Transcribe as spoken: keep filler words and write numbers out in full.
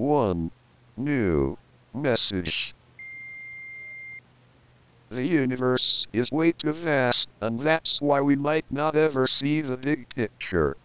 one. New message. The universe is way too vast, and that's why we might not ever see the big picture.